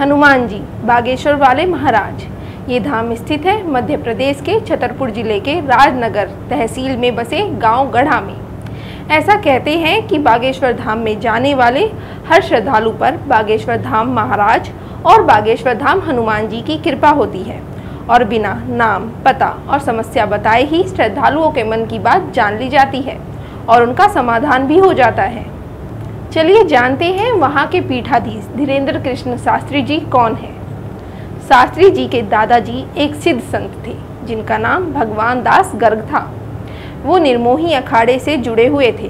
हनुमान जी बागेश्वर वाले महाराज। ये धाम स्थित है मध्य प्रदेश के छतरपुर जिले के राजनगर तहसील में बसे गांव गढ़ा में। ऐसा कहते हैं कि बागेश्वर धाम में जाने वाले हर श्रद्धालु पर बागेश्वर धाम महाराज और बागेश्वर धाम हनुमान जी की कृपा होती है और बिना नाम, पता और समस्या बताए ही श्रद्धालुओं के मन की बात जान ली जाती है और उनका समाधान भी हो जाता है। चलिए जानते हैं वहाँ के पीठाधीश धीरेंद्र कृष्ण शास्त्री जी कौन हैं। शास्त्री जी के दादाजी एक सिद्ध संत थे जिनका नाम भगवान दास गर्ग था। वो निर्मोही अखाड़े से जुड़े हुए थे।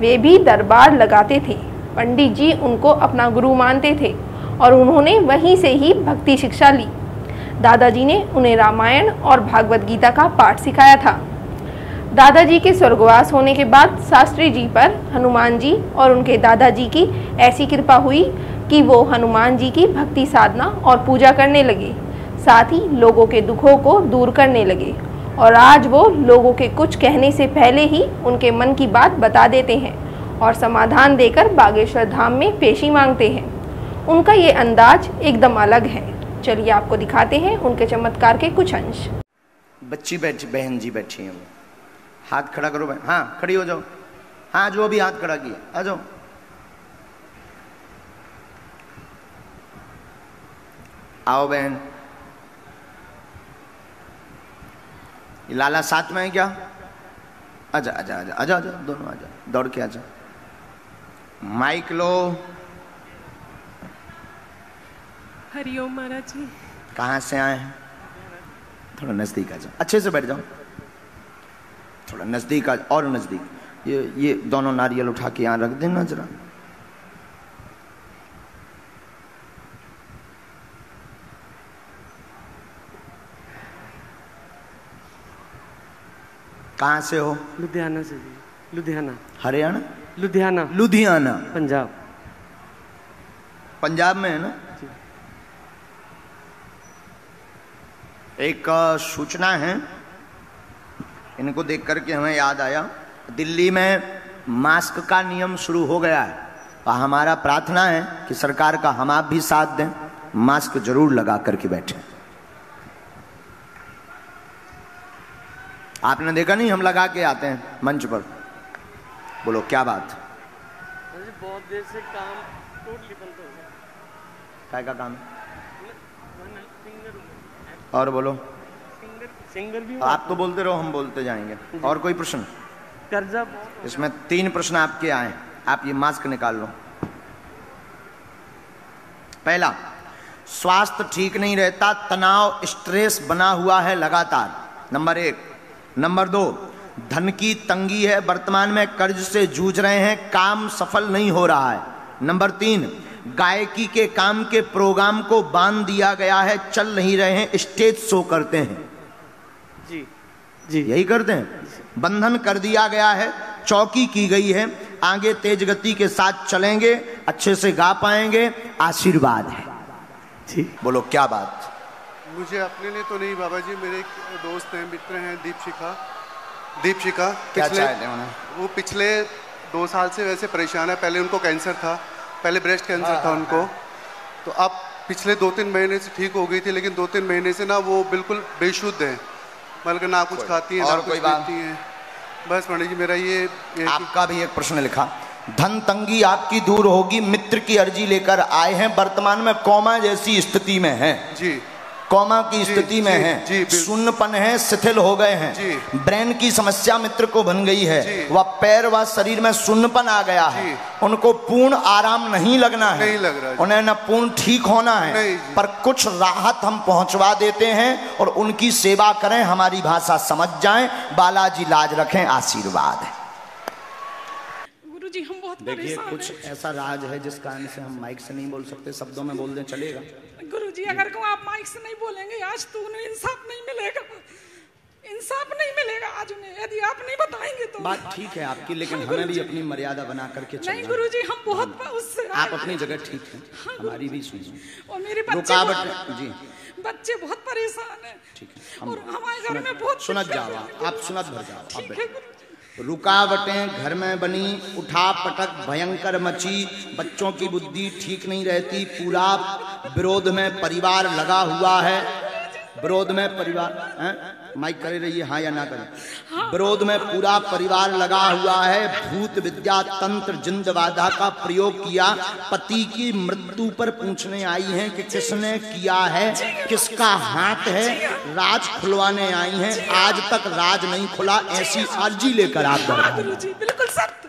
वे भी दरबार लगाते थे। पंडित जी उनको अपना गुरु मानते थे और उन्होंने वहीं से ही भक्ति शिक्षा ली। दादाजी ने उन्हें रामायण और भागवत गीता का पाठ सिखाया था। दादाजी के स्वर्गवास होने के बाद शास्त्री जी पर हनुमान जी और उनके दादाजी की ऐसी कृपा हुई कि वो हनुमान जी की भक्ति साधना और पूजा करने लगे, साथ ही लोगों के दुखों को दूर करने लगे और आज वो लोगों के कुछ कहने से पहले ही उनके मन की बात बता देते हैं और समाधान देकर बागेश्वर धाम में पेशी मांगते हैं। उनका ये अंदाज एकदम अलग है। चलिए आपको दिखाते हैं उनके चमत्कार के कुछ अंश। बहन जी बैठी हैं, हाथ खड़ा करो। हाँ खड़ी हो जाओ। हाँ जो अभी हाथ खड़ा किया आ जाओ। आओ बहन। लाला साथ में है क्या? आजा आजा आजा आजा आजा दोनों आजा, दौड़ के आजा। माइक लो। हरिओम महाराज जी। कहाँ से आए हैं? थोड़ा नजदीक आ जाओ, अच्छे से बैठ जाओ। थोड़ा नजदीक आ जाओ और नजदीक। ये दोनों नारियल उठा के यहाँ रख देना जरा। कहाँ से हो? लुधियाना से। लुधियाना हरियाणा? लुधियाना लुधियाना पंजाब। पंजाब में है ना। एक सूचना है, इनको देख करके हमें याद आया, दिल्ली में मास्क का नियम शुरू हो गया है और हमारा प्रार्थना है कि सरकार का हम आप भी साथ दें, मास्क जरूर लगा करके बैठें। आपने देखा नहीं हम लगा के आते हैं मंच पर। बोलो क्या बात। बहुत देर से काम टोटली बंद हो गया। काय का काम? और बोलो। सिंगर भी आप तो बोलते रहो, हम बोलते जाएंगे। और कोई प्रश्न? कर्जा। इसमें 3 प्रश्न आपके आए। आप ये मास्क निकाल लो। पहला, स्वास्थ्य ठीक नहीं रहता, तनाव स्ट्रेस बना हुआ है लगातार, नंबर 1। नंबर 2, धन की तंगी है, वर्तमान में कर्ज से जूझ रहे हैं, काम सफल नहीं हो रहा है। नंबर 3, गायकी के काम के प्रोग्राम को बांध दिया गया है, चल नहीं रहे हैं, स्टेज शो करते हैं। जी जी यही करते हैं। बंधन कर दिया गया है, चौकी की गई है, आगे तेज गति के साथ चलेंगे, अच्छे से गा पाएंगे, आशीर्वाद है। जी बोलो क्या बात। मुझे अपने लिए तो नहीं बाबा जी, मेरे एक दोस्त हैं, मित्र हैं, दीप शिखा। दीप शिखा क्या चाहते हैं? वो पिछले 2 साल से वैसे परेशान है। पहले उनको कैंसर था, पहले ब्रेस्ट कैंसर था उनको। तो अब पिछले 2-3 महीने से ठीक हो गई थी, लेकिन 2-3 महीने से ना वो बिल्कुल बेशुद्ध है, बल्कि ना कुछ खाती है ना कुछ पीती है। बस पंडित जी मेरा ये आपका भी एक प्रश्न लिखा। धन तंगी आपकी दूर होगी, मित्र की अर्जी लेकर आए हैं, वर्तमान में कोमा जैसी स्थिति में है। जी कोमा की स्थिति में है, शून्यपन है, शिथिल हो गए हैं। ब्रेन की समस्या मित्र को बन गई है, वह पैर व शरीर में शून्यपन आ गया है। उनको पूर्ण आराम नहीं लगना है, नहीं लग रहा है। उन्हें न पूर्ण ठीक होना है, पर कुछ राहत हम पहुंचवा देते हैं और उनकी सेवा करें, हमारी भाषा समझ जाएं, बालाजी लाज रखें, आशीर्वाद है। गुरु जी हम बहुत देखिए कुछ ऐसा राज है जिस कारण से हम माइक से नहीं बोल सकते, शब्दों में बोल दें चलेगा? गुरुजी अगर को आप माइक से नहीं बोलेंगे आज तो उन्हें इंसाफ नहीं मिलेगा, इंसाफ नहीं मिलेगा आज उन्हें, यदि आप नहीं बताएंगे तो। बात ठीक है आपकी, लेकिन हमें भी अपनी मर्यादा बना करके चलना। नहीं गुरुजी हम बहुत उससे आप अपनी जगह ठीक है, हमारी भी सुनिए। और मेरे बच्चे बहुत परेशान है और हमारे घर में बहुत सुनत जाओ, आप सुनत भर जाओ। रुकावटें घर में बनी, उठा पटक भयंकर मची, बच्चों की बुद्धि ठीक नहीं रहती, पूरा विरोध में परिवार लगा हुआ है। विरोध में परिवार, माइक करे रही है हाँ या ना करे, विरोध में पूरा परिवार लगा हुआ है। भूत विद्या तंत्र जिंदवादा का प्रयोग किया, पति की मृत्यु पर पूछने आई हैं कि किसने किया है, किसका हाथ है, राज खुलवाने आई हैं, आज तक राज नहीं खुला, ऐसी अर्जी लेकर आप बिल्कुल सत्य